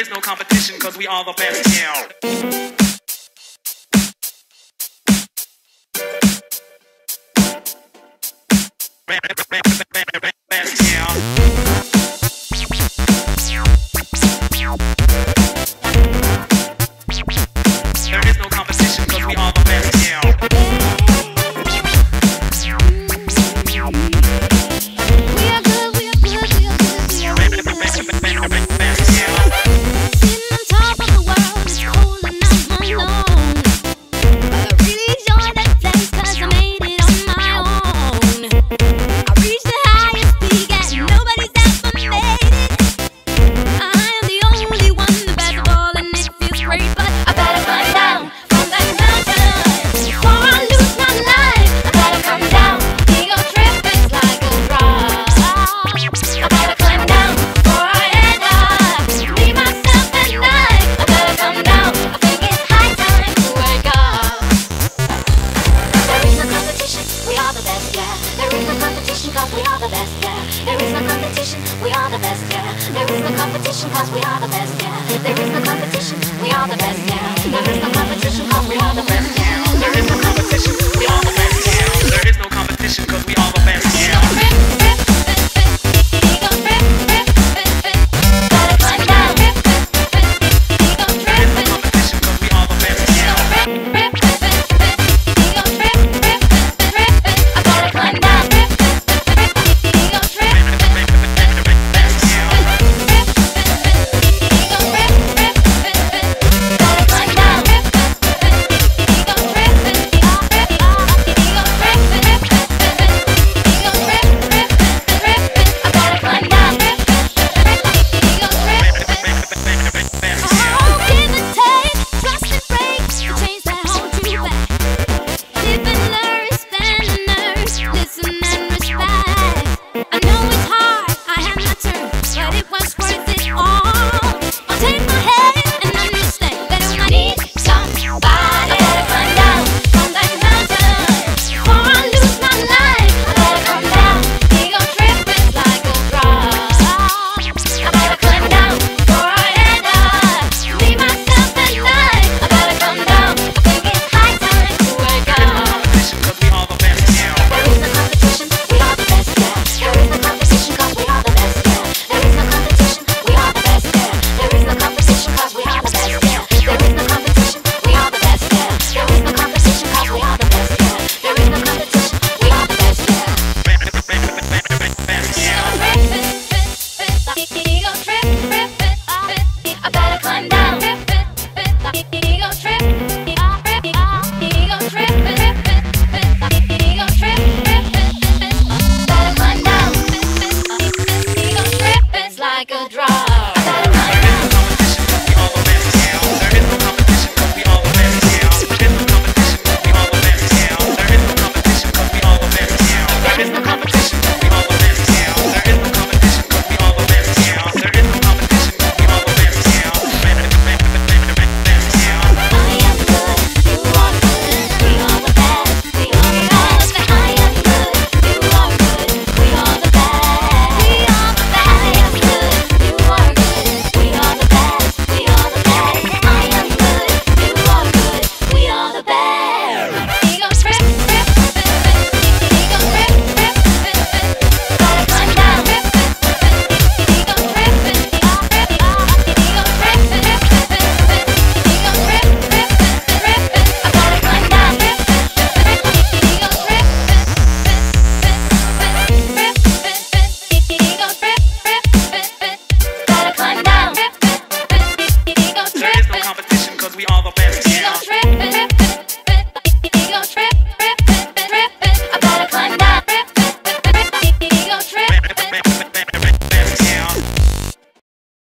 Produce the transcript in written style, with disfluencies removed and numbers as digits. there is no competition, cause we are the best now. There is no competition, we are the best now. There is no competition, we are the best now. There is no competition, we are the best now. There is no competition, we are the best now.